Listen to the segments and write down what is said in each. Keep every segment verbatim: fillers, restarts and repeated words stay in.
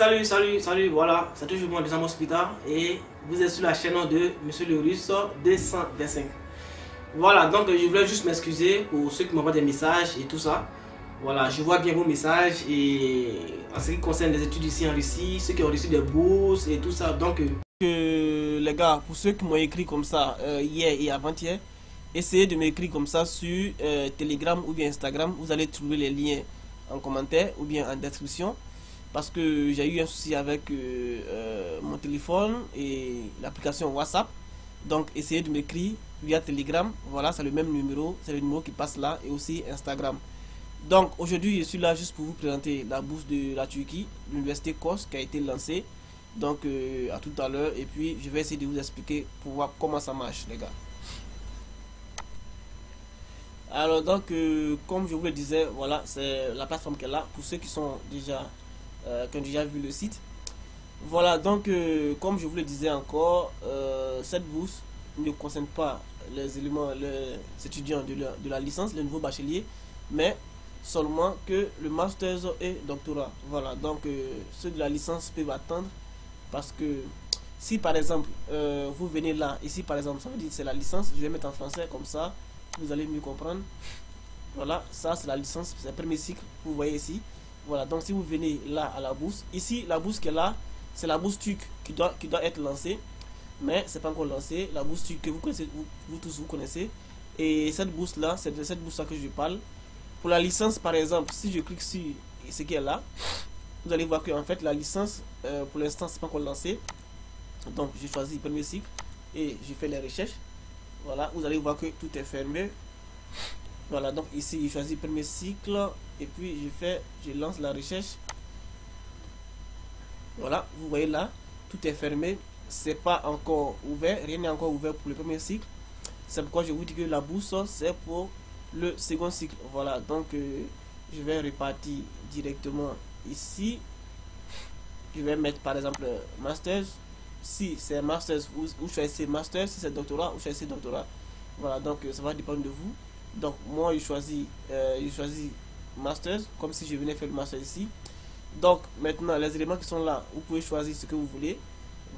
Allez, salut, salut, salut, voilà, c'est toujours moi, Sam Hospital, et vous êtes sur la chaîne de Monsieur le Russe deux cent vingt-cinq. Voilà, donc je voulais juste m'excuser pour ceux qui m'envoient des messages et tout ça. Voilà, je vois bien vos messages et en ce qui concerne les études ici en Russie, ceux qui ont reçu des bourses et tout ça. Donc, euh, les gars, pour ceux qui m'ont écrit comme ça euh, hier et avant-hier, essayez de m'écrire comme ça sur euh, Telegram ou bien Instagram. Vous allez trouver les liens en commentaire ou bien en description. Parce que j'ai eu un souci avec euh, euh, mon téléphone et l'application WhatsApp. Donc, essayez de m'écrire via Telegram. Voilà, c'est le même numéro. C'est le numéro qui passe là et aussi Instagram. Donc aujourd'hui je suis là juste pour vous présenter la bourse de la Turquie, l'université Kos qui a été lancée. Donc euh, à tout à l'heure et puis je vais essayer de vous expliquer pour voir comment ça marche les gars. Alors donc euh, comme je vous le disais, voilà c'est la plateforme qu'elle a pour ceux qui sont déjà euh, qui ont déjà vu le site. Voilà donc euh, comme je vous le disais encore, euh, cette bourse ne concerne pas les éléments les étudiants de la, de la licence, le nouveau bachelier, mais seulement que le master et doctorat. Voilà donc euh, ceux de la licence peuvent attendre, parce que si par exemple euh, vous venez là ici par exemple, ça veut dire c'est la licence, je vais mettre en français comme ça vous allez mieux comprendre. Voilà, ça c'est la licence, c'est le premier cycle, vous voyez ici. Voilà donc si vous venez là à la bourse, ici la bourse qu'elle a c'est la bourse turque qui doit qui doit être lancée, mais c'est pas encore lancé. La bourse turque que vous connaissez, vous, vous tous vous connaissez, et cette bourse là c'est de cette bourse là que je parle. Pour la licence par exemple, si je clique sur ce qui est là, vous allez voir que en fait la licence euh, pour l'instant c'est pas encore lancé. Donc j'ai choisi premier cycle et j'ai fait les recherches. Voilà, vous allez voir que tout est fermé. Voilà donc ici j'ai choisi premier cycle et puis je fais, je lance la recherche. Voilà, vous voyez là, tout est fermé, c'est pas encore ouvert, rien n'est encore ouvert pour le premier cycle. C'est pourquoi je vous dis que la bourse c'est pour le second cycle. Voilà donc euh, je vais repartir directement ici, je vais mettre par exemple masters, si c'est masters vous, vous choisissez masters, si c'est doctorat vous choisissez doctorat. Voilà donc euh, ça va dépendre de vous. Donc moi je choisis euh, je choisis masters comme si je venais faire le master ici. Donc maintenant les éléments qui sont là, vous pouvez choisir ce que vous voulez.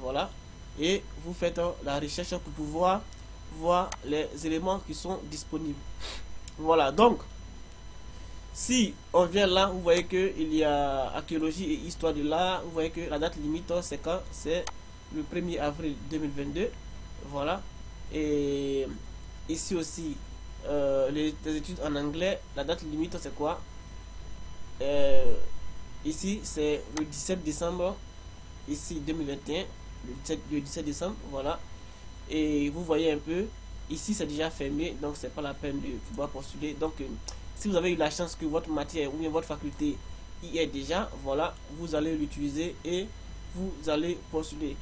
Voilà et vous faites euh, la recherche pour pouvoir voir les éléments qui sont disponibles. Voilà donc si on vient là, vous voyez que il y a archéologie et histoire de l'art, vous voyez que la date limite c'est quand, c'est le premier avril deux mille vingt-deux. Voilà et ici aussi euh, les, les études en anglais, la date limite c'est quoi, euh, ici c'est le dix-sept décembre ici deux mille vingt et un, le dix-sept, le dix-sept décembre. Voilà et vous voyez un peu ici c'est déjà fermé, donc c'est pas la peine de pouvoir postuler. Donc euh, si vous avez eu la chance que votre matière ou bien votre faculté y est déjà, voilà vous allez l'utiliser et vous allez postuler.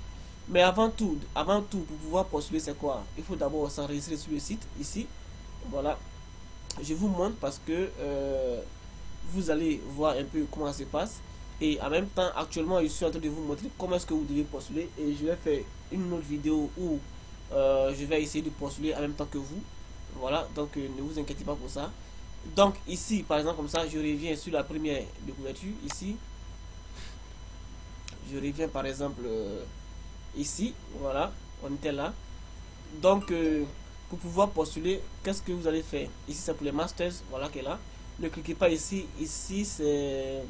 Mais avant tout, avant tout pour pouvoir postuler c'est quoi, il faut d'abord s'enregistrer sur le site ici. Voilà je vous montre parce que euh, vous allez voir un peu comment ça se passe et en même temps actuellement je suis en train de vous montrer comment est-ce que vous devez postuler, et je vais faire une autre vidéo où Euh, je vais essayer de postuler en même temps que vous. Voilà donc euh, ne vous inquiétez pas pour ça. Donc ici par exemple comme ça, je reviens sur la première de couverture ici, je reviens par exemple euh, ici. Voilà on était là. Donc euh, pour pouvoir postuler, qu'est-ce que vous allez faire ici, c'est pour les masters. Voilà qu'elle a, ne cliquez pas ici, ici c'est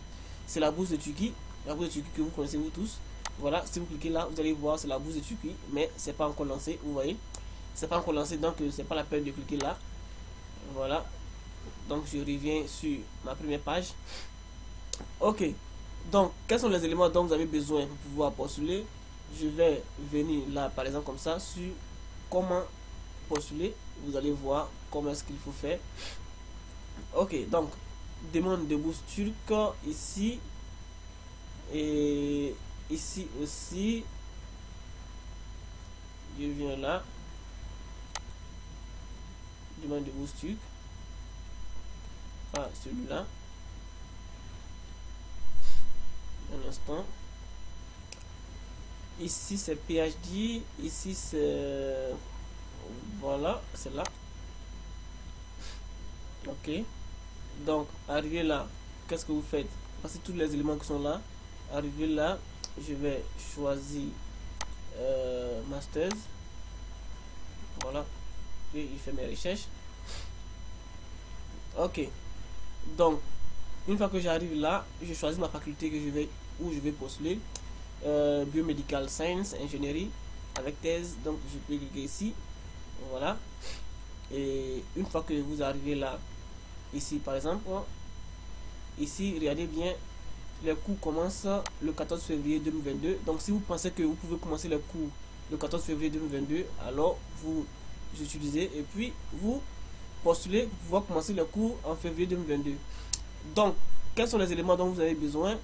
c'est la bourse de Turquie, la bourse de Turquie que vous connaissez vous tous. Voilà si vous cliquez là, vous allez voir c'est la bourse de Turquie, mais c'est pas encore lancé, vous voyez c'est pas encore lancé, donc euh, c'est pas la peine de cliquer là. Voilà donc je reviens sur ma première page. Ok donc quels sont les éléments dont vous avez besoin pour pouvoir postuler, je vais venir là par exemple comme ça sur comment postuler, vous allez voir comment est-ce qu'il faut faire. Ok donc demande de bourse turque ici et ici aussi. Je viens là, demande de bourse turque, ah celui-là, un instant. Ici c'est PhD, ici c'est voilà, c'est là. Ok, donc arrivé là, qu'est-ce que vous faites? Parce que tous les éléments qui sont là, arrivé là, je vais choisir euh, Masters. Voilà, et il fait mes recherches. Ok, donc une fois que j'arrive là, je choisis ma faculté que je vais où je vais postuler. Euh, Biomedical Science, ingénierie avec thèse, donc je peux cliquer ici. Voilà, et une fois que vous arrivez là, ici par exemple, ici regardez bien, les cours commencent le quatorze février deux mille vingt-deux. Donc si vous pensez que vous pouvez commencer les cours le quatorze février deux mille vingt-deux, alors vous utilisez et puis vous postulez pour pouvoir commencer les cours en février deux mille vingt-deux. Donc quels sont les éléments dont vous avez besoin?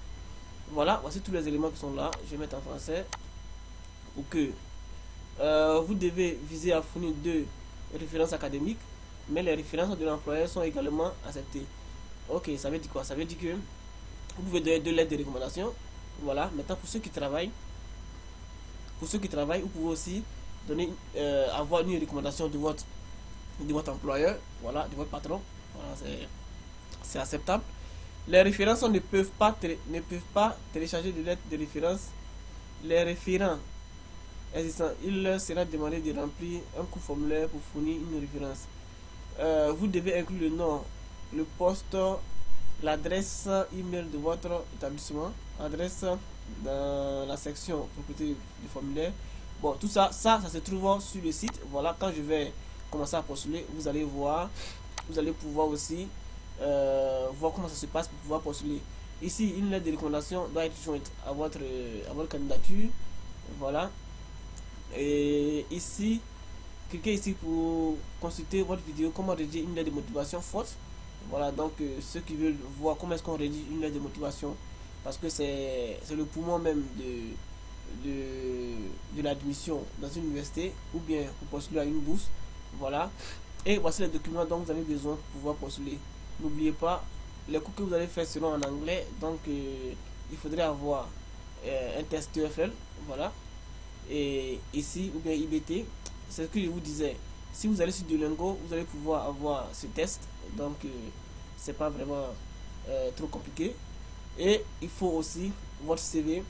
Voilà, voici tous les éléments qui sont là. Je vais mettre en français. Ok, euh, vous devez viser à fournir deux références académiques, mais les références de l'employeur sont également acceptées. Ok, ça veut dire quoi? Ça veut dire que vous pouvez donner deux lettres de recommandation. Voilà, maintenant pour ceux qui travaillent, pour ceux qui travaillent, vous pouvez aussi donner, euh, avoir une recommandation de votre, de votre employeur, voilà, de votre patron. Voilà, c'est acceptable. Les références ne peuvent pas ne peuvent pas télécharger de lettres de référence. Les référents existants, il leur sera demandé de remplir un court formulaire pour fournir une référence. Euh, vous devez inclure le nom, le poste, l'adresse email de votre établissement, adresse dans la section propriété du formulaire. Bon, tout ça, ça, ça se trouve sur le site. Voilà, quand je vais commencer à postuler, vous allez voir, vous allez pouvoir aussi Euh, voir comment ça se passe pour pouvoir postuler. Ici, une lettre de recommandation doit être jointe à votre, à votre candidature. Voilà, et ici, cliquez ici pour consulter votre vidéo comment rédiger une lettre de motivation forte. Voilà, donc euh, ceux qui veulent voir comment est-ce qu'on rédige une lettre de motivation, parce que c'est le poumon même de, de, de l'admission dans une université ou bien pour postuler à une bourse. Voilà, et voici les documents dont vous avez besoin pour pouvoir postuler. N'oubliez pas, les cours que vous allez faire seront en anglais, donc euh, il faudrait avoir euh, un test T O E F L, voilà, et ici, ou bien I B T, c'est ce que je vous disais. Si vous allez sur Duolingo, vous allez pouvoir avoir ce test, donc euh, c'est pas vraiment euh, trop compliqué. Et il faut aussi votre C V,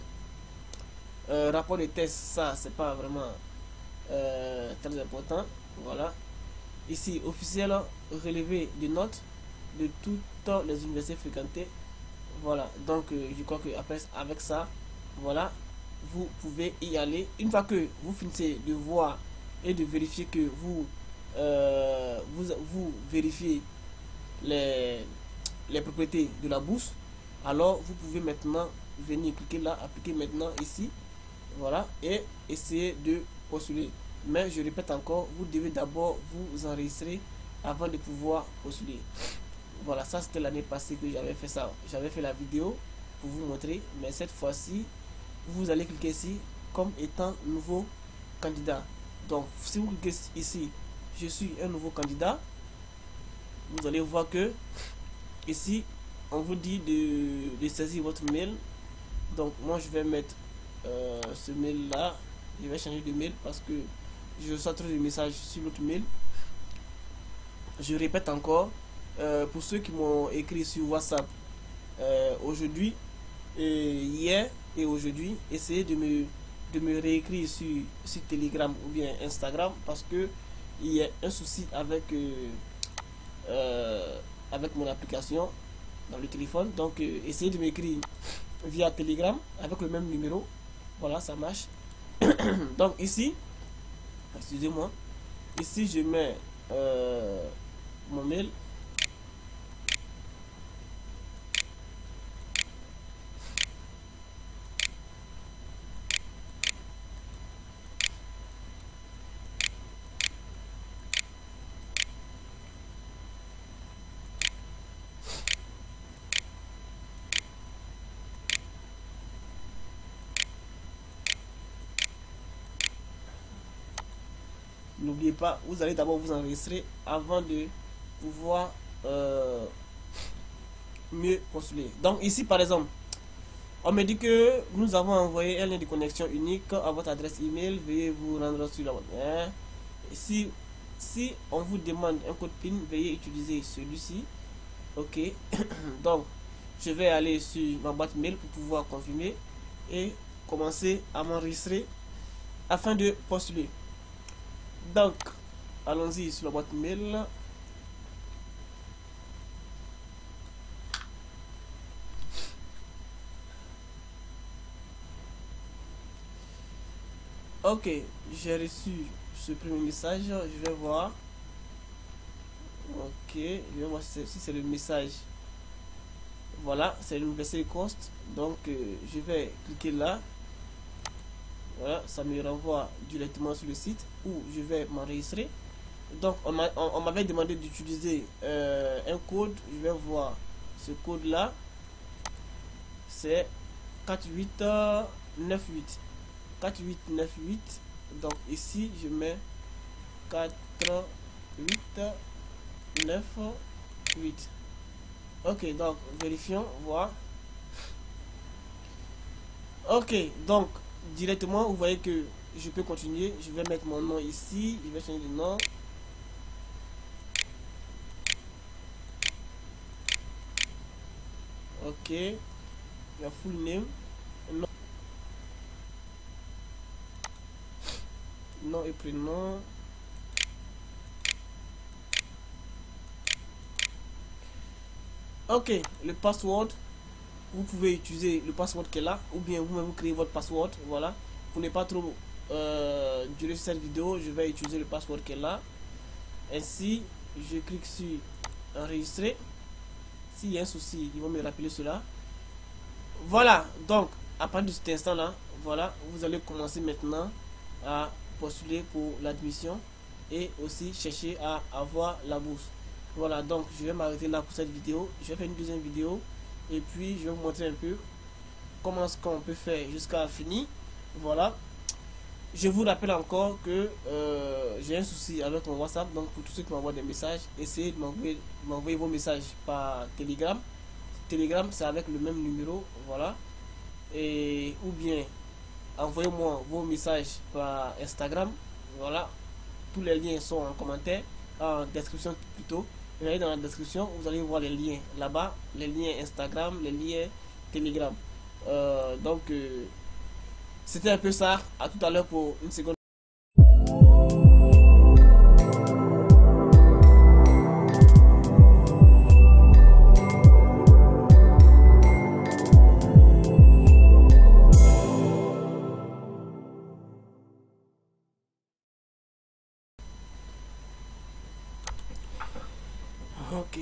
euh, rapport de test, ça c'est pas vraiment euh, très important, voilà. Ici, officiel, relevé de notes de toutes les universités fréquentées. Voilà, donc euh, je crois que après avec ça, voilà, vous pouvez y aller. Une fois que vous finissez de voir et de vérifier que vous euh, vous, vous vérifiez les, les propriétés de la bourse, alors vous pouvez maintenant venir cliquer là, appliquer maintenant ici, voilà, et essayer de postuler. Mais je répète encore, vous devez d'abord vous enregistrer avant de pouvoir postuler. Voilà, ça c'était l'année passée que j'avais fait ça. J'avais fait la vidéo pour vous montrer, mais cette fois-ci, vous allez cliquer ici comme étant nouveau candidat. Donc, si vous cliquez ici, je suis un nouveau candidat, vous allez voir que ici, on vous dit de, de saisir votre mail. Donc, moi, je vais mettre euh, ce mail-là. Je vais changer de mail parce que je reçois trop de messages sur l'autre mail. Je répète encore. Euh, pour ceux qui m'ont écrit sur WhatsApp euh, aujourd'hui et hier et aujourd'hui, essayez de me de me réécrire sur, sur Telegram ou bien Instagram, parce que il y a un souci avec euh, euh, avec mon application dans le téléphone. Donc euh, essayez de m'écrire via Telegram avec le même numéro. Voilà, ça marche. Donc ici, excusez-moi, ici je mets euh, mon mail. n'oubliez pas, vous allez d'abord vous enregistrer avant de pouvoir euh, mieux consulter. Donc ici par exemple, on me dit que nous avons envoyé un lien de connexion unique à votre adresse email, veuillez vous rendre sur la bonne. Hein? Si, si on vous demande un code PIN, veuillez utiliser celui-ci. Ok, donc je vais aller sur ma boîte mail pour pouvoir confirmer et commencer à m'enregistrer afin de postuler. Donc allons-y sur la boîte mail. Ok, j'ai reçu ce premier message, je vais voir. Ok, je vais voir si c'est le message. Voilà, c'est l'université de Coast. Donc euh, je vais cliquer là. Voilà, ça me renvoie directement sur le site où je vais m'enregistrer. Donc on, on, on m'avait demandé d'utiliser euh, un code. Je vais voir ce code là. C'est quatre huit neuf huit. quatre huit neuf huit. Donc ici je mets quatre huit neuf huit. Ok, donc vérifions, voir. Ok, donc directement vous voyez que je peux continuer. Je vais mettre mon nom ici, je vais changer de nom. Ok, la full name, nom, nom et prénom. Ok, le password, vous pouvez utiliser le password qui est là, ou bien vous-même vous créez votre password. Voilà, pour ne pas trop euh, durer cette vidéo, je vais utiliser le password qui est là. Ainsi, je clique sur enregistrer. S'il y a un souci, ils vont me rappeler cela. Voilà, donc à partir de cet instant là, voilà, vous allez commencer maintenant à postuler pour l'admission et aussi chercher à avoir la bourse. Voilà, donc je vais m'arrêter là pour cette vidéo. Je vais faire une deuxième vidéo et puis je vais vous montrer un peu comment ce qu'on peut faire jusqu'à fini. Voilà, je vous rappelle encore que euh, j'ai un souci avec mon WhatsApp. Donc pour tous ceux qui m'envoient des messages, essayez de m'envoyer vos messages par Telegram. Telegram, c'est avec le même numéro. Voilà, et ou bien envoyez-moi vos messages par Instagram. Voilà, tous les liens sont en commentaire, en description plutôt. Vous allez dans la description, vous allez voir les liens là-bas, les liens Instagram, les liens Telegram. Euh, donc, euh, c'était un peu ça. À tout à l'heure pour une seconde. Ok,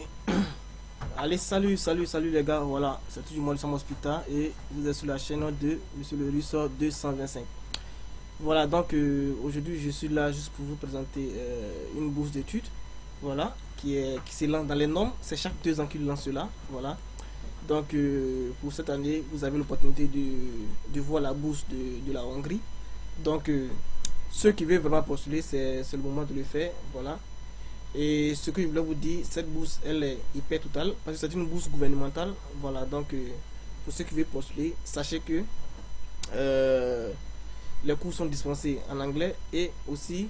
allez, salut, salut, salut les gars. Voilà, c'est toujours moi, le Sam Hospital, et vous êtes sur la chaîne de Monsieur le Russe deux cent vingt-cinq. Voilà, donc euh, aujourd'hui je suis là juste pour vous présenter euh, une bourse d'études. Voilà, qui est qui se lance dans les normes. C'est chaque deux ans qu'il lance cela. Voilà, donc euh, pour cette année, vous avez l'opportunité de, de voir la bourse de, de la Hongrie. Donc euh, ceux qui veulent vraiment postuler, c'est le moment de le faire. Voilà. Et ce que je voulais vous dire, cette bourse, elle est hyper totale parce que c'est une bourse gouvernementale. Voilà, donc euh, pour ceux qui veulent postuler, sachez que euh, les cours sont dispensés en anglais et aussi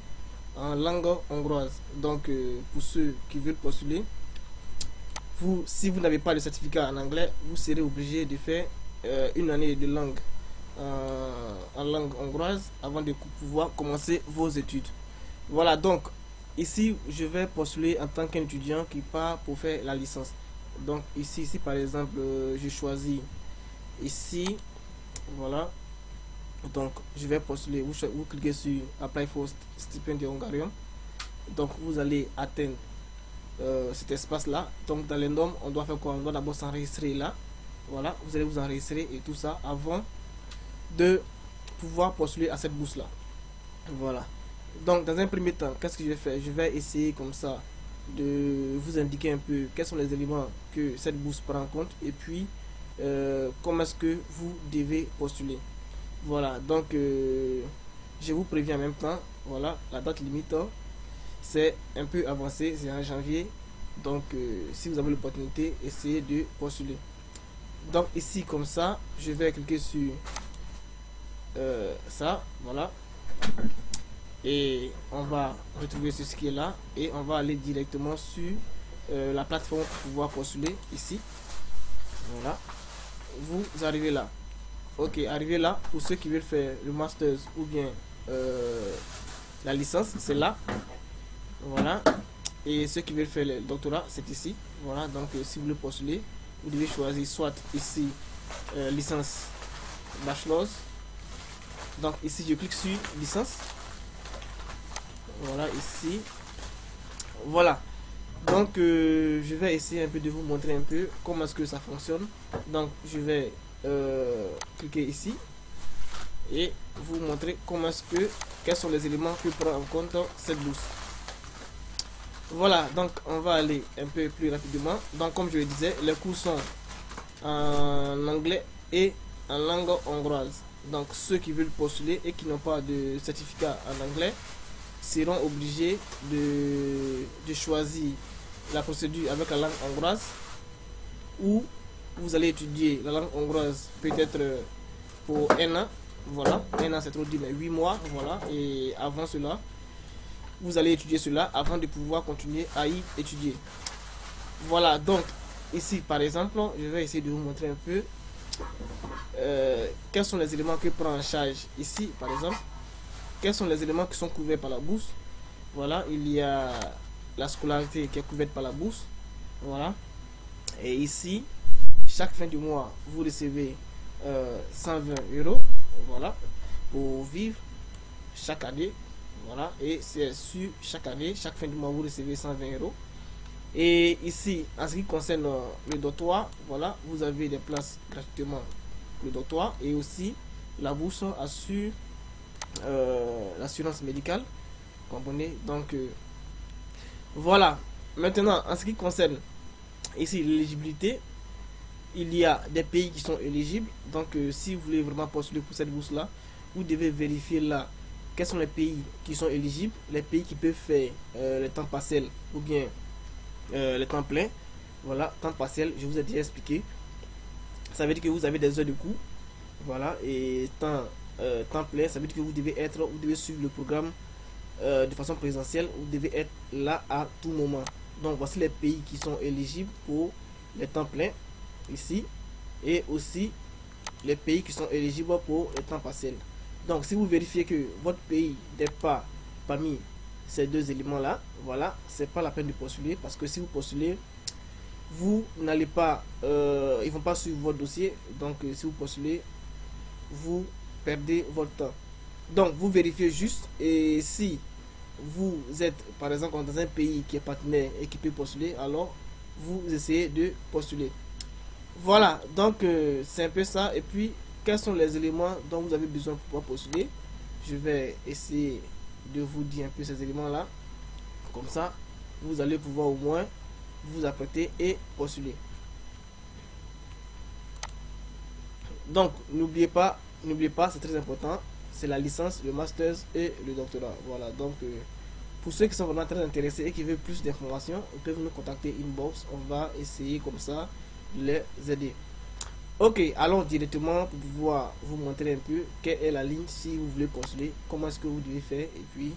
en langue hongroise. Donc euh, pour ceux qui veulent postuler, vous, si vous n'avez pas de certificat en anglais, vous serez obligé de faire euh, une année de langue euh, en langue hongroise avant de pouvoir commencer vos études. Voilà, donc ici, je vais postuler en tant qu'étudiant qui part pour faire la licence. Donc ici, ici par exemple, euh, j'ai choisi ici, voilà. Donc je vais postuler. Vous, vous cliquez sur Apply for Stipendium Hungarian. Donc vous allez atteindre euh, cet espace là. Donc dans les normes, on doit faire quoi? On doit d'abord s'enregistrer là. Voilà, vous allez vous enregistrer et tout ça avant de pouvoir postuler à cette bourse là. Voilà. Donc dans un premier temps, qu'est-ce que je vais faire? Je vais essayer comme ça de vous indiquer un peu quels sont les éléments que cette bourse prend en compte et puis euh, comment est-ce que vous devez postuler. Voilà, donc euh, je vous préviens en même temps, voilà, la date limite, c'est un peu avancé, c'est en janvier. Donc euh, si vous avez l'opportunité, essayez de postuler. Donc ici comme ça, je vais cliquer sur euh, ça, voilà, et on va retrouver ce qui est là et on va aller directement sur euh, la plateforme pour pouvoir postuler ici. Voilà, vous arrivez là. Ok, arrivé là, pour ceux qui veulent faire le master ou bien euh, la licence, c'est là. Voilà. Et ceux qui veulent faire le doctorat, c'est ici. Voilà, donc euh, si vous voulez postuler, vous devez choisir soit ici euh, licence bachelor. Donc ici je clique sur licence. Voilà, ici. Voilà. Donc euh, je vais essayer un peu de vous montrer un peu comment est-ce que ça fonctionne. Donc je vais euh, cliquer ici et vous montrer comment est-ce que quels sont les éléments que prend en compte cette bourse. Voilà, donc on va aller un peu plus rapidement. Donc comme je le disais, les cours sont en anglais et en langue hongroise. Donc ceux qui veulent postuler et qui n'ont pas de certificat en anglais seront obligés de, de choisir la procédure avec la langue hongroise, ou vous allez étudier la langue hongroise peut-être pour un an. Voilà, un an c'est trop dit, mais huit mois. Voilà, et avant cela vous allez étudier cela avant de pouvoir continuer à y étudier. Voilà, donc ici par exemple je vais essayer de vous montrer un peu euh, quels sont les éléments que prend en charge ici. Par exemple, quels sont les éléments qui sont couverts par la bourse. Voilà, il y a la scolarité qui est couverte par la bourse. Voilà, et ici chaque fin du mois vous recevez euh, cent vingt euros, voilà, pour vivre chaque année. Voilà, et c'est sur chaque année, chaque fin du mois vous recevez cent vingt euros. Et ici, en ce qui concerne le doctorat, voilà, vous avez des places gratuitement pour le doctorat, et aussi la bourse assure euh, l'assurance médicale, comprenez. Donc euh, voilà, maintenant en ce qui concerne ici l'éligibilité, il y a des pays qui sont éligibles. Donc euh, si vous voulez vraiment postuler pour cette bourse là, vous devez vérifier là quels sont les pays qui sont éligibles, les pays qui peuvent faire euh, le temps partiel ou bien euh, le temps plein. Voilà, temps partiel, je vous ai déjà expliqué. Ça veut dire que vous avez des heures de cours. Voilà, et temps, euh, temps plein, ça veut dire que vous devez être, vous devez suivre le programme euh, de façon présentielle, vous devez être là à tout moment. Donc voici les pays qui sont éligibles pour le temps plein ici, et aussi les pays qui sont éligibles pour le temps partiel. Donc si vous vérifiez que votre pays n'est pas parmi ces deux éléments là, voilà, c'est pas la peine de postuler, parce que si vous postulez, vous n'allez pas, euh, ils vont pas suivre votre dossier. Donc euh, si vous postulez, vous perdez votre temps. Donc vous vérifiez juste, et si vous êtes par exemple dans un pays qui est partenaire et qui peut postuler, alors vous essayez de postuler. Voilà, donc euh, c'est un peu ça. Et puis quels sont les éléments dont vous avez besoin pour pouvoir postuler? Je vais essayer de vous dire un peu ces éléments là, comme ça vous allez pouvoir au moins vous apprêter et postuler. Donc n'oubliez pas, n'oubliez pas, c'est très important, c'est la licence, le master et le doctorat. Voilà, donc euh, pour ceux qui sont vraiment très intéressés et qui veulent plus d'informations, ils peuvent nous contacter inbox, on va essayer comme ça de les aider. Ok, allons directement pour pouvoir vous montrer un peu quelle est la ligne si vous voulez postuler, comment est-ce que vous devez faire, et puis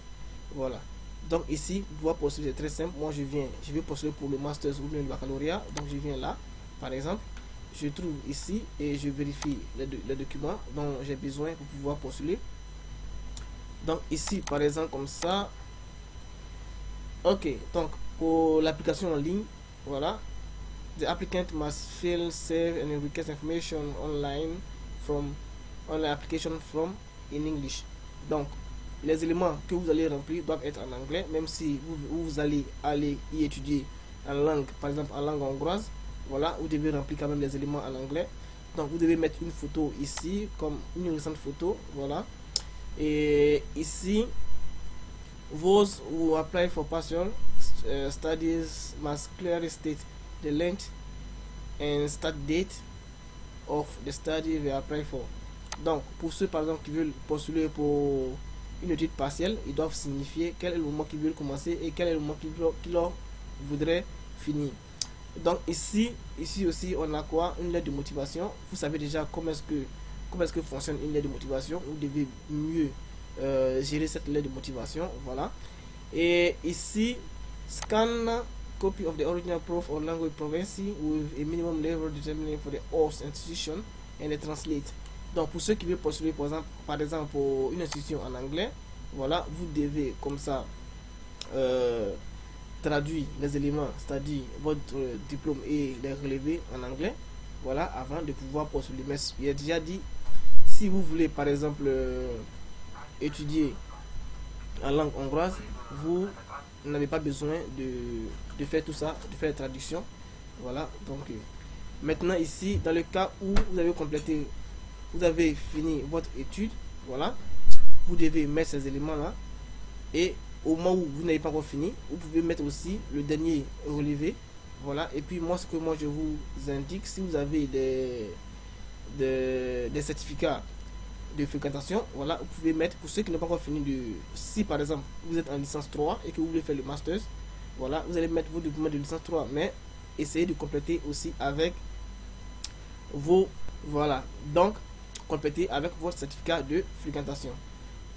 voilà. Donc ici, pour pouvoir postuler, c'est très simple. Moi je viens, je vais postuler pour le master ou bien le baccalauréat. Donc je viens là, par exemple, je trouve ici et je vérifie les, les documents dont j'ai besoin pour pouvoir postuler. Donc ici, par exemple, comme ça. Ok, donc pour l'application en ligne, voilà. The applicant must fill, save and request information online from online application from in English. Donc les éléments que vous allez remplir doivent être en anglais, même si vous, vous allez aller y étudier en langue, par exemple en langue hongroise. Voilà, vous devez remplir quand même les éléments en anglais. Donc vous devez mettre une photo ici, comme une récente photo. Voilà, et ici those who apply for partial uh, studies must clearly state the length and start date of the study they apply for. Donc pour ceux par exemple qui veulent postuler pour une étude partielle, ils doivent signifier quel est le moment qu'ils veulent commencer et quel est le moment qu'ils qu'ils voudraient finir. Donc ici, ici aussi, on a quoi? Une lettre de motivation. Vous savez déjà comment est-ce que, comment est-ce que fonctionne une lettre de motivation. Vous devez mieux euh, gérer cette lettre de motivation. Voilà. Et ici, scan copy of the original proof or language proficiency with a minimum level determined for the host institution and translate. Donc pour ceux qui veulent postuler par exemple, par exemple pour une institution en anglais, voilà, vous devez comme ça euh, traduire les éléments, c'est-à-dire votre euh, diplôme et les relever en anglais, voilà, avant de pouvoir postuler. Mais il a déjà dit, si vous voulez par exemple euh, étudier en langue hongroise, vous n'avez pas besoin de, de faire tout ça, de faire la traduction, voilà. Donc euh, maintenant ici, dans le cas où vous avez complété, vous avez fini votre étude, voilà, vous devez mettre ces éléments là, et au moment où vous n'avez pas encore fini, vous pouvez mettre aussi le dernier relevé, voilà. Et puis moi, ce que moi je vous indique, si vous avez des des, des certificats de fréquentation, voilà, vous pouvez mettre pour ceux qui n'ont pas encore fini de, si par exemple vous êtes en licence trois et que vous voulez faire le master, voilà, vous allez mettre vos documents de licence trois, mais essayez de compléter aussi avec vos, voilà, donc compléter avec votre certificat de fréquentation.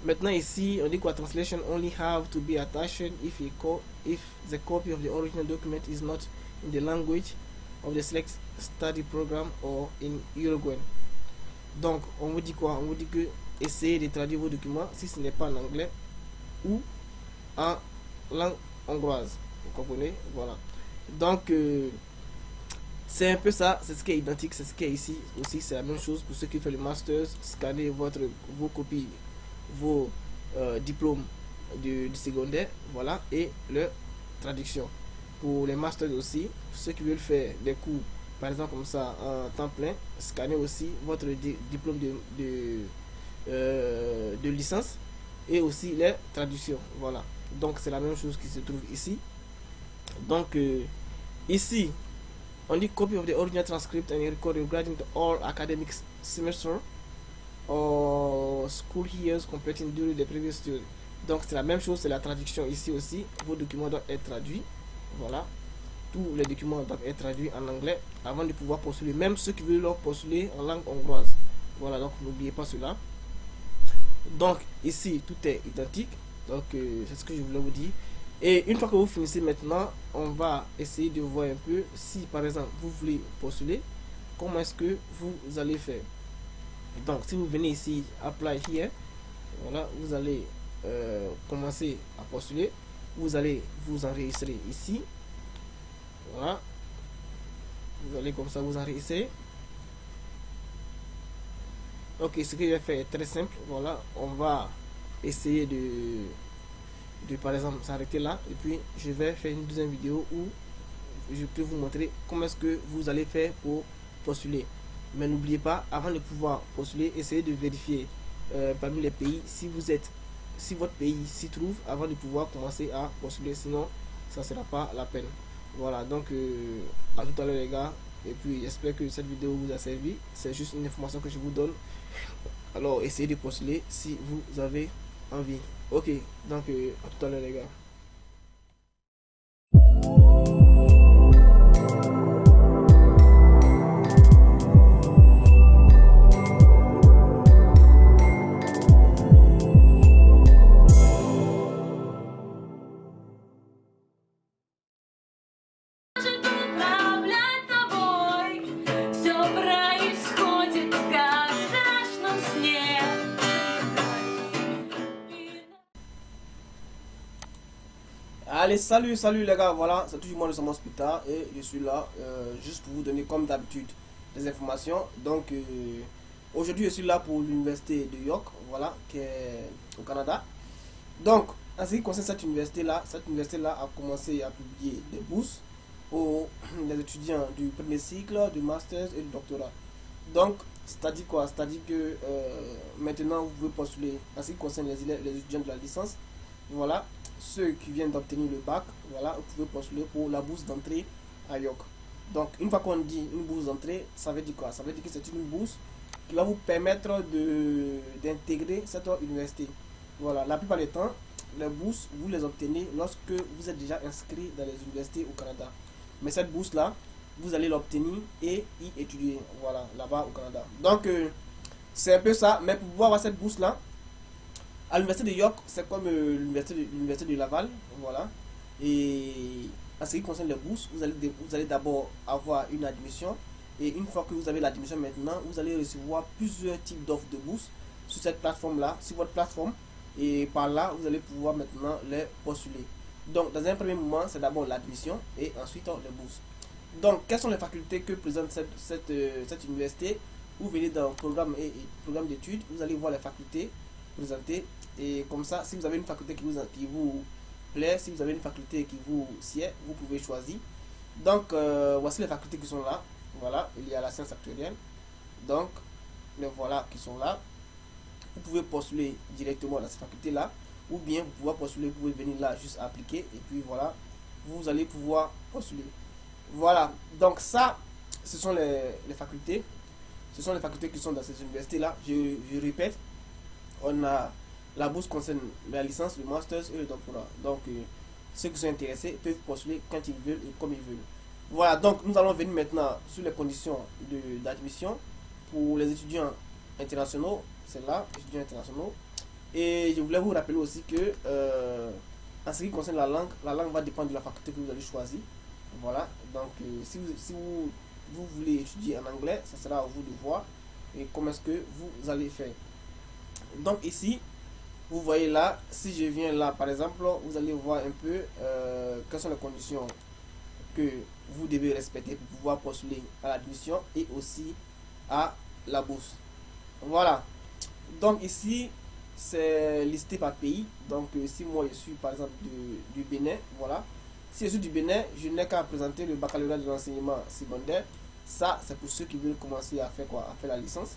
Maintenant ici, on dit quoi? Translation only have to be attached if a co if the copy of the original document is not in the language of the select study program or in Uruguay. Donc on vous dit quoi? On vous dit que essayez de traduire vos documents si ce n'est pas en anglais ou en langue hongroise, vous comprenez? Voilà, donc euh, c'est un peu ça, c'est ce qui est identique, c'est ce qui est ici aussi, c'est la même chose. Pour ceux qui font le master, scannez votre, vos copies, vos euh, diplômes du, du secondaire, voilà, et leur traduction. Pour les masters aussi, pour ceux qui veulent faire des cours, par exemple comme ça, en temps plein, scannez aussi votre di diplôme de, de, euh, de licence et aussi les traductions, voilà. Donc c'est la même chose qui se trouve ici. Donc euh, ici, on dit copy of the original transcript and record regarding all academic semester or school years completing during the previous year. Donc c'est la même chose, c'est la traduction ici aussi. Vos documents doivent être traduits. Voilà. Tous les documents doivent être traduits en anglais avant de pouvoir postuler. Même ceux qui veulent leur postuler en langue hongroise. Voilà, donc n'oubliez pas cela. Donc ici, tout est identique. Donc euh, c'est ce que je voulais vous dire. Et une fois que vous finissez maintenant, on va essayer de voir un peu si par exemple vous voulez postuler, comment est-ce que vous allez faire. Donc si vous venez ici, apply here, voilà, vous allez euh, commencer à postuler, vous allez vous enregistrer ici, voilà, vous allez comme ça vous enregistrer. Ok, ce que je vais faire est très simple, voilà, on va essayer de de par exemple s'arrêter là, et puis je vais faire une deuxième vidéo où je peux vous montrer comment est-ce que vous allez faire pour postuler. Mais n'oubliez pas, avant de pouvoir postuler, essayez de vérifier euh, parmi les pays si vous êtes, si votre pays s'y trouve, avant de pouvoir commencer à postuler, sinon ça sera pas la peine. Voilà, donc euh, à tout à l'heure les gars, et puis j'espère que cette vidéo vous a servi. C'est juste une information que je vous donne, alors essayez de postuler si vous avez envie. Ok, donc euh, à tout à l'heure les gars. Allez, salut, salut les gars, voilà, c'est toujours moi, le Sam Hospital, et je suis là euh, juste pour vous donner comme d'habitude des informations. Donc euh, aujourd'hui je suis là pour l'université de York, voilà, qui est au Canada. Donc en ce qui concerne cette université là, cette université là a commencé à publier des bourses pour les étudiants du premier cycle, du master et du doctorat. Donc c'est à dire quoi? C'est à dire que euh, maintenant vous pouvez postuler en ce qui concerne les élèves, les étudiants de la licence, voilà, ceux qui viennent d'obtenir le bac, voilà, vous pouvez postuler pour la bourse d'entrée à York. Donc une fois qu'on dit une bourse d'entrée, ça veut dire quoi? Ça veut dire que c'est une bourse qui va vous permettre de d'intégrer cette université. Voilà, la plupart des temps, les bourses, vous les obtenez lorsque vous êtes déjà inscrit dans les universités au Canada. Mais cette bourse-là, vous allez l'obtenir et y étudier, voilà, là-bas au Canada. Donc, euh, c'est un peu ça. Mais pour pouvoir avoir cette bourse-là, à l'université de York, c'est comme euh, l'université de, de Laval, voilà. Et en ce qui concerne les bourses, vous allez, vous allez d'abord avoir une admission. Et une fois que vous avez l'admission maintenant, vous allez recevoir plusieurs types d'offres de bourse sur cette plateforme-là, sur votre plateforme. Et par là, vous allez pouvoir maintenant les postuler. Donc, dans un premier moment, c'est d'abord l'admission et ensuite les bourses. Donc, quelles sont les facultés que présente cette, cette, euh, cette université? Vous venez dans le programme et, et programme d'études, vous allez voir les facultés présentées. Et comme ça, si vous avez une faculté qui vous, qui vous plaît, si vous avez une faculté qui vous sied, vous pouvez choisir. Donc, euh, voici les facultés qui sont là. Voilà, il y a la science actuelle. Donc, les voilà qui sont là. Vous pouvez postuler directement dans cette faculté là, ou bien vous pouvez postuler, vous pouvez venir là juste appliquer et puis voilà, vous allez pouvoir postuler. Voilà, donc ça, ce sont les, les facultés, ce sont les facultés qui sont dans cette université là. Je, je répète, on a la bourse concerne la licence, le master et le doctorat. Donc euh, ceux qui sont intéressés peuvent postuler quand ils veulent et comme ils veulent. Voilà, donc nous allons venir maintenant sur les conditions d'admission pour les étudiants internationaux. C'est là, étudiants internationaux. Et je voulais vous rappeler aussi que euh, en ce qui concerne la langue, la langue va dépendre de la faculté que vous allez choisir. Voilà, donc euh, si, vous, si vous, vous voulez étudier en anglais, ça sera à vous de voir et comment est-ce que vous allez faire. Donc ici, vous voyez là, si je viens là par exemple, vous allez voir un peu euh, quelles sont les conditions que vous devez respecter pour pouvoir postuler à l'admission et aussi à la bourse. Voilà. Donc ici, c'est listé par pays. Donc euh, si moi je suis par exemple du, du Bénin, voilà. Si je suis du Bénin, je n'ai qu'à présenter le baccalauréat de l'enseignement secondaire. Ça, c'est pour ceux qui veulent commencer à faire quoi, à faire la licence.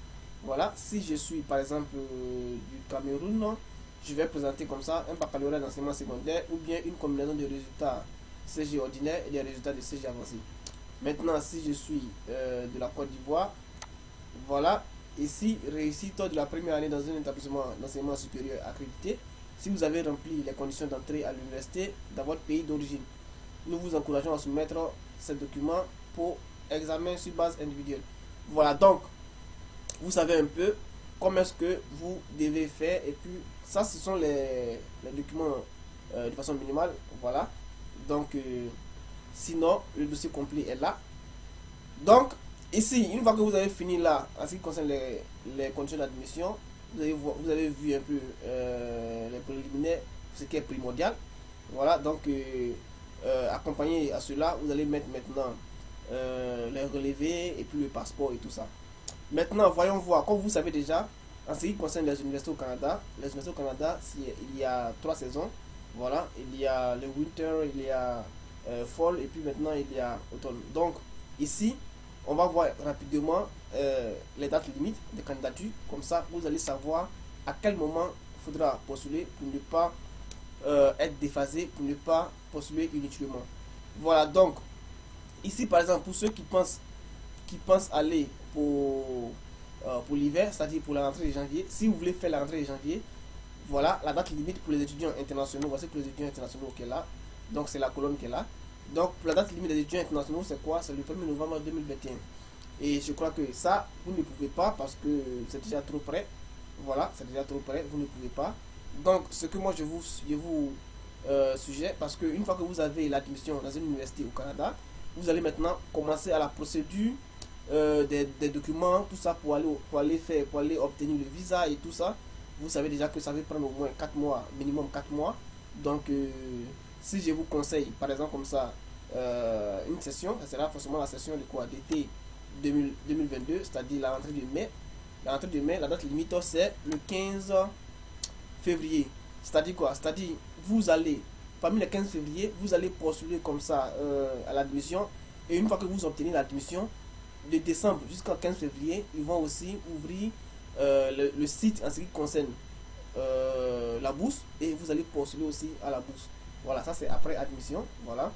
Voilà. Si je suis par exemple euh, du Cameroun, je vais présenter comme ça un baccalauréat d'enseignement secondaire ou bien une combinaison de résultats C G ordinaire et des résultats de C G avancé. Maintenant, si je suis euh, de la Côte d'Ivoire, voilà. Ici, réussite de la première année dans un établissement d'enseignement supérieur accrédité si vous avez rempli les conditions d'entrée à l'université dans votre pays d'origine. Nous vous encourageons à soumettre ces documents pour examen sur base individuelle. Voilà, donc vous savez un peu comment est-ce que vous devez faire et puis ça, ce sont les, les documents euh, de façon minimale. Voilà, donc euh, sinon le dossier complet est là. Donc ici, une fois que vous avez fini là, en ce qui concerne les, les conditions d'admission, vous avez, vous avez vu un peu euh, les préliminaires, ce qui est primordial. Voilà, donc euh, euh, accompagné à cela, vous allez mettre maintenant euh, les relevés et puis le passeport et tout ça. Maintenant, voyons voir, comme vous savez déjà, en ce qui concerne les universités au Canada, les universités au Canada, il y a trois saisons. Voilà, il y a le winter, il y a euh, fall et puis maintenant il y a automne. Donc ici, on va voir rapidement euh, les dates limites des candidatures. Comme ça, vous allez savoir à quel moment il faudra postuler pour ne pas euh, être déphasé, pour ne pas postuler inutilement. Voilà, donc, ici, par exemple, pour ceux qui pensent, qui pensent aller pour, euh, pour l'hiver, c'est-à-dire pour la rentrée de janvier, si vous voulez faire la rentrée de janvier, voilà la date limite pour les étudiants internationaux. Voici pour les étudiants internationaux qui est là. Donc, c'est la colonne qui est là. Donc, pour la date limite des étudiants internationaux, c'est quoi? C'est le premier novembre deux mille vingt et un. Et je crois que ça, vous ne pouvez pas parce que c'est déjà trop près. Voilà, c'est déjà trop près, vous ne pouvez pas. Donc, ce que moi, je vous, je vous euh, suggère, parce qu'une fois que vous avez l'admission dans une université au Canada, vous allez maintenant commencer à la procédure euh, des, des documents, tout ça, pour aller, pour, aller faire, pour aller obtenir le visa et tout ça. Vous savez déjà que ça va prendre au moins quatre mois, minimum quatre mois. Donc, euh, si je vous conseille, par exemple, comme ça, euh, une session, ça sera forcément la session de quoi d'été deux mille vingt-deux, c'est-à-dire la rentrée de mai. La rentrée de mai, la date limite, c'est le quinze février. C'est-à-dire quoi? C'est-à-dire, vous allez, parmi le quinze février, vous allez postuler comme ça euh, à l'admission. Et une fois que vous obtenez l'admission, de décembre jusqu'au quinze février, ils vont aussi ouvrir euh, le, le site en ce qui concerne euh, la bourse. Et vous allez postuler aussi à la bourse. Voilà, ça c'est après admission. Voilà.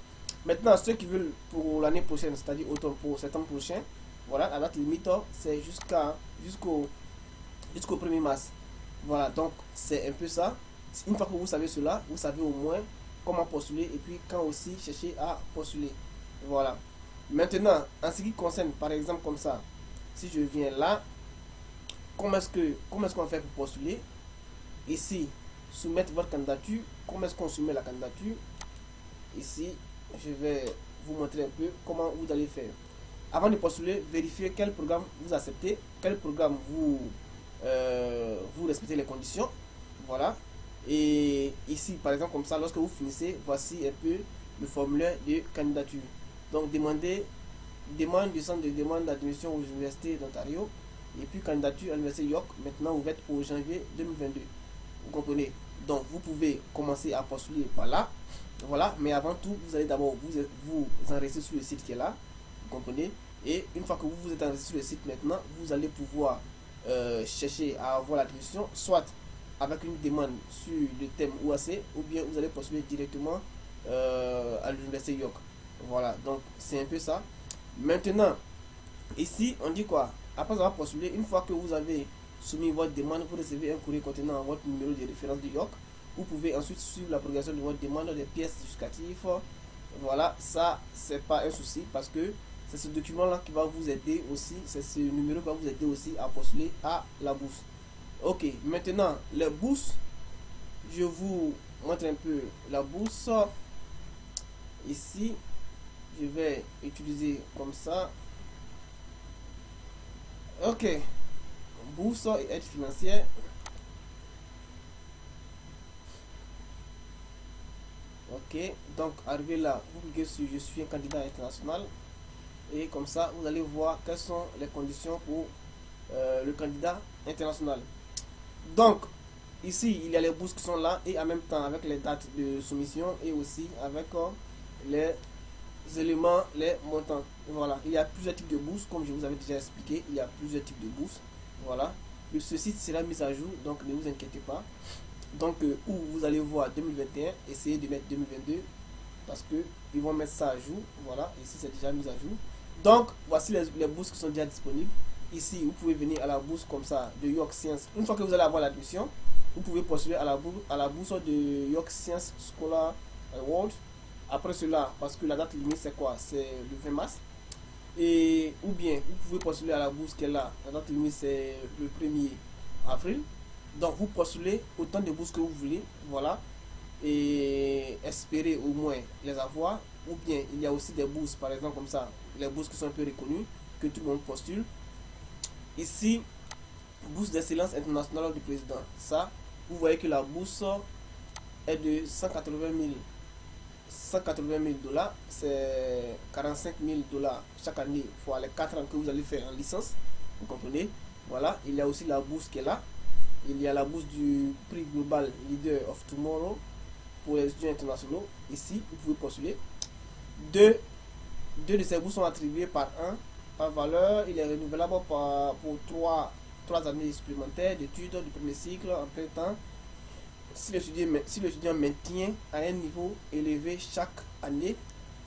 Maintenant, ceux qui veulent pour l'année prochaine, c'est-à-dire automne pour septembre prochain, voilà, la date limite, c'est jusqu'à jusqu'au jusqu'au premier mars. Voilà, donc c'est un peu ça. Une fois que vous savez cela, vous savez au moins comment postuler et puis quand aussi chercher à postuler. Voilà. Maintenant, en ce qui concerne, par exemple, comme ça, si je viens là, comment est-ce que comment est-ce qu'on fait pour postuler? Ici, soumettre votre candidature. Comment est-ce qu'on soumet la candidature? Ici, je vais vous montrer un peu comment vous allez faire. Avant de postuler, vérifiez quel programme vous acceptez, quel programme vous, euh, vous respectez les conditions. Voilà. Et ici, par exemple, comme ça, lorsque vous finissez, voici un peu le formulaire de candidature. Donc, demandez demande du centre de demande d'admission aux universités d'Ontario et puis candidature à l'université York, maintenant ouverte au janvier deux mille vingt-deux. Vous comprenez? Donc, vous pouvez commencer à postuler par là. Voilà, mais avant tout, vous allez d'abord vous, vous enregistrer sur le site qui est là. Vous comprenez? Et une fois que vous vous êtes enregistré sur le site maintenant, vous allez pouvoir euh, chercher à avoir l'admission, soit avec une demande sur le thème O U A C ou bien vous allez postuler directement euh, à l'université York. Voilà, donc c'est un peu ça. Maintenant, ici on dit quoi? Après avoir postulé, une fois que vous avez soumis votre demande, vous recevez un courrier contenant votre numéro de référence de York. Vous pouvez ensuite suivre la progression de votre demande, des pièces justificatives. Voilà, ça c'est pas un souci parce que c'est ce document là qui va vous aider aussi, c'est ce numéro qui va vous aider aussi à postuler à la bourse. Ok, maintenant la bourse, je vous montre un peu la bourse. Ici je vais utiliser comme ça. Ok, bourse et aide financière. Ok, donc arrivé là, vous cliquez sur je suis un candidat international et comme ça vous allez voir quelles sont les conditions pour euh, le candidat international. Donc ici il y a les bourses qui sont là et en même temps avec les dates de soumission et aussi avec euh, les éléments, les montants. Voilà, il y a plusieurs types de bourses, comme je vous avais déjà expliqué, il y a plusieurs types de bourses. Voilà, et ce site sera mis à jour, donc ne vous inquiétez pas. Donc euh, où vous allez voir deux mille vingt et un, essayez de mettre deux mille vingt-deux parce que ils vont mettre ça à jour. Voilà, ici c'est déjà mis à jour. Donc voici les, les bourses qui sont déjà disponibles. Ici vous pouvez venir à la bourse comme ça de York Science. Une fois que vous allez avoir l'admission, vous pouvez postuler à la bourse à la bourse de York Science Scholar Award. Après cela, parce que la date limite c'est quoi? C'est le vingt mars. Et ou bien vous pouvez postuler à la bourse qui est là. La date limite c'est le premier avril. Donc vous postulez autant de bourses que vous voulez, voilà, et espérez au moins les avoir. Ou bien il y a aussi des bourses, par exemple comme ça, les bourses qui sont un peu reconnues, que tout le monde postule. Ici, bourse d'excellence internationale du président. Ça, vous voyez que la bourse est de cent quatre-vingt mille dollars, c'est quarante-cinq mille dollars chaque année, fois les quatre ans que vous allez faire en licence, vous comprenez. Voilà, il y a aussi la bourse qui est là. Il y a la bourse du prix global Leader of Tomorrow pour les étudiants internationaux. Ici, vous pouvez postuler. Deux, deux de ces bourses sont attribuées par un, par valeur. Il est renouvelable par, pour trois, trois années supplémentaires d'études du premier cycle en plein temps. Si l'étudiant si l'étudiant maintient à un niveau élevé chaque année,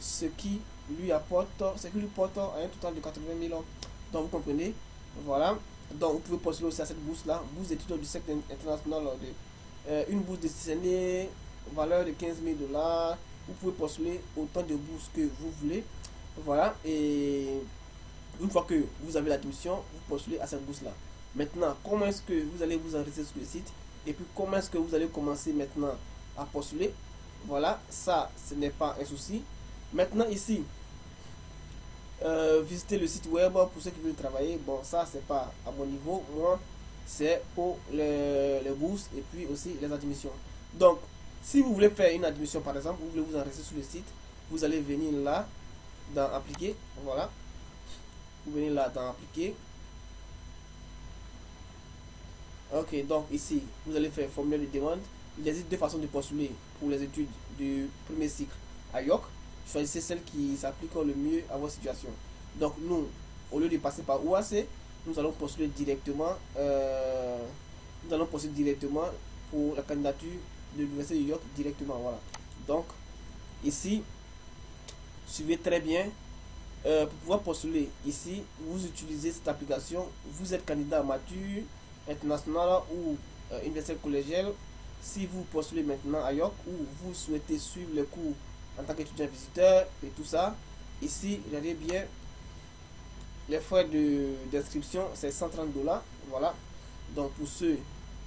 ce qui lui apporte, ce qui lui porte à un total de quatre-vingt mille euros. Donc, vous comprenez. Voilà. Donc vous pouvez postuler aussi à cette bourse là, bourse d'études du secteur international, de, euh, une bourse destinée valeur de quinze mille dollars. Vous pouvez postuler autant de bourses que vous voulez. Voilà, et une fois que vous avez l'admission, vous postulez à cette bourse là. Maintenant, comment est-ce que vous allez vous enregistrer sur le site et puis comment est-ce que vous allez commencer maintenant à postuler? Voilà, ça ce n'est pas un souci. Maintenant ici, Euh, visiter le site web pour ceux qui veulent travailler. Bon, ça c'est pas à mon niveau, moi c'est pour les, les bourses et puis aussi les admissions. Donc si vous voulez faire une admission, par exemple vous voulez vous enregistrer sur le site, vous allez venir là dans appliquer. Voilà, vous venez là dans appliquer. Ok, donc ici vous allez faire un formulaire de demande. Il existe deux façons de postuler pour les études du premier cycle à York. Choisissez celle qui s'applique le mieux à votre situation. Donc nous, au lieu de passer par O A C, nous allons postuler directement euh, nous allons postuler directement pour la candidature de l'université de York directement. Voilà, donc ici suivez très bien. Euh, pour pouvoir postuler ici, vous utilisez cette application. Vous êtes candidat mature international ou euh, universitaire collégial, Si vous postulez maintenant à I O C ou vous souhaitez suivre les cours en tant qu'étudiant visiteur et tout ça, ici, regardez bien, les frais d'inscription, c'est cent trente dollars. Voilà. Donc, pour ceux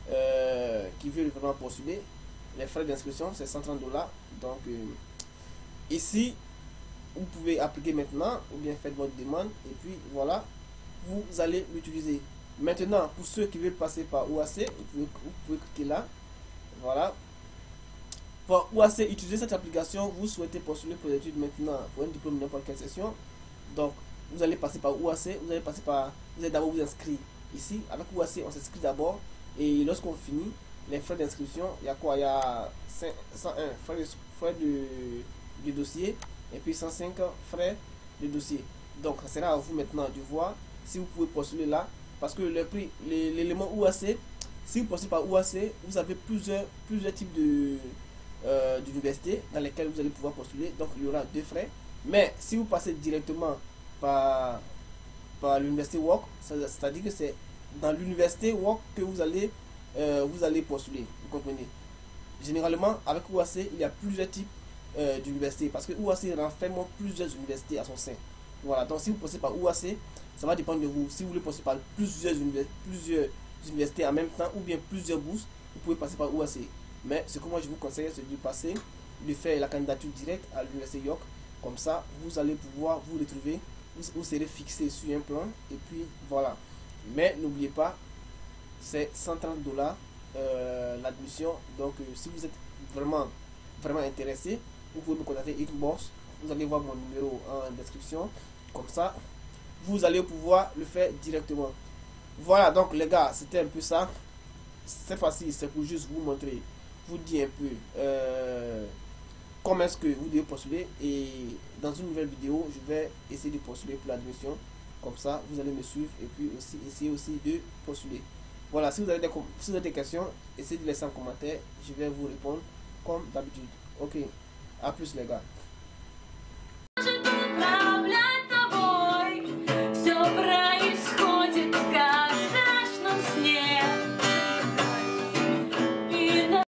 euh, qui veulent vraiment postuler, les frais d'inscription, c'est cent trente dollars. Donc, euh, ici, vous pouvez appliquer maintenant ou bien faites votre demande et puis voilà, vous allez l'utiliser. Maintenant, pour ceux qui veulent passer par O U A C, vous pouvez, vous pouvez cliquer là. Voilà. Pour O U A C, utiliser cette application, vous souhaitez postuler pour les études maintenant pour un diplôme de n'importe quelle session. Donc, vous allez passer par O U A C, vous allez passer par, vous allez d'abord vous inscrire ici. Avec O U A C, on s'inscrit d'abord et lorsqu'on finit, les frais d'inscription, il y a quoi? Il y a cent un frais de, frais de, de dossier et puis cent cinq frais de dossier. Donc, ça sera à vous maintenant de voir si vous pouvez postuler là. Parce que le prix, l'élément O U A C, si vous postulez par O U A C, vous avez plusieurs, plusieurs types d'universités euh, dans lesquelles vous allez pouvoir postuler. Donc, il y aura deux frais. Mais si vous passez directement par, par l'université O U A C, c'est-à-dire que c'est dans l'université O U A C que vous allez, euh, vous allez postuler. Vous comprenez? Généralement, avec O U A C, il y a plusieurs types euh, d'universités. Parce que O U A C renferme plusieurs universités à son sein. Voilà. Donc, si vous postulez par O U A C, ça va dépendre de vous. Si vous voulez passer par plusieurs, univers, plusieurs universités en même temps ou bien plusieurs bourses, vous pouvez passer par O U A C. Mais ce que moi je vous conseille, c'est de passer, de faire la candidature directe à l'université York. Comme ça, vous allez pouvoir vous retrouver, vous, vous serez fixé sur un plan et puis voilà. Mais n'oubliez pas, c'est cent trente dollars euh, l'admission. Donc euh, si vous êtes vraiment, vraiment intéressé, vous pouvez me contacter inbox. Vous allez voir mon numéro en description. Comme ça, vous allez pouvoir le faire directement. Voilà, donc les gars, c'était un peu ça. C'est facile, c'est pour juste vous montrer, vous dire un peu euh, comment est-ce que vous devez postuler. Et dans une nouvelle vidéo, je vais essayer de postuler pour l'admission. Comme ça, vous allez me suivre et puis aussi essayer aussi de postuler. Voilà, si vous avez des, si vous avez des questions, essayez de laisser en commentaire. Je vais vous répondre comme d'habitude. Ok, à plus les gars.